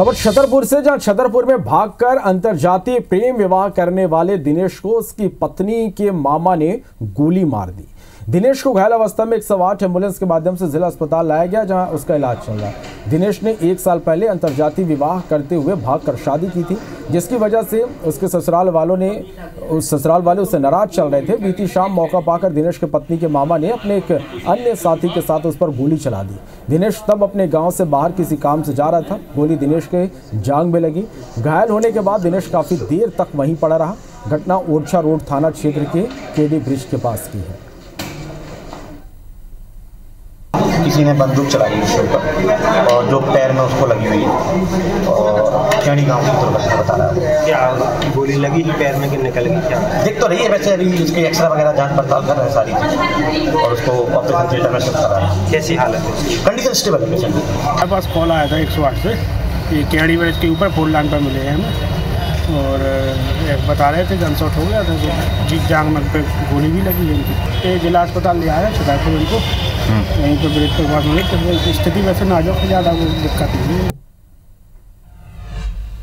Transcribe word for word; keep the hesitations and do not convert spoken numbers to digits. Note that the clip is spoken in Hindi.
खबर छतरपुर से, जहां छतरपुर में भागकर अंतरजातीय प्रेम विवाह करने वाले दिनेश को उसकी पत्नी के मामा ने गोली मार दी। दिनेश को घायल अवस्था में एक सौ आठ एम्बुलेंस के माध्यम से जिला अस्पताल लाया गया, जहां उसका इलाज चल रहा है। दिनेश ने एक साल पहले अंतरजातीय विवाह करते हुए भागकर शादी की थी, जिसकी वजह से उसके ससुराल वालों ने उस ससुराल वाले उससे नाराज चल रहे थे। बीती शाम मौका पाकर दिनेश के पत्नी के मामा ने अपने एक अन्य साथी के साथ उस पर गोली चला दी। दिनेश तब अपने गाँव से बाहर किसी काम से जा रहा था। गोली दिनेश के जांग में लगी। घायल होने के बाद दिनेश काफ़ी देर तक वहीं पड़ा रहा। घटना ओरछा रोड थाना क्षेत्र के केडी ब्रिज के पास की है। किसी ने बंदूक चलाई उसके ऊपर और जो पैर में उसको लगी हुई है, और केडी गांव की दुर्घटना बता रहा है। क्या गोली लगी पैर में कि निकल गई, क्या देख तो रही है। वैसे अभी उसके एक्सरे वगैरह जांच पड़ताल कर रहे हैं सारी चीज़, और उसको ऑपरेशन थिएटर में शिफ्ट करा है। कैसी हालत है? कंडीशन स्टेबल है पेशेंट की। हमारे पास कॉल आया था एक सौ आठ से कि केडी ब्रिज के ऊपर फोर लाइन पर मिले हैं हमें, और बता रहे थे गन शॉट हो गया था, जीत जांग पे गोली भी लगी है इनकी। जिला अस्पताल ले आया छतरपुर इनको, यहीं पर ब्रेक के बाद स्थिति वैसे नाजुक ज़्यादा, वो दिक्कत नहीं है।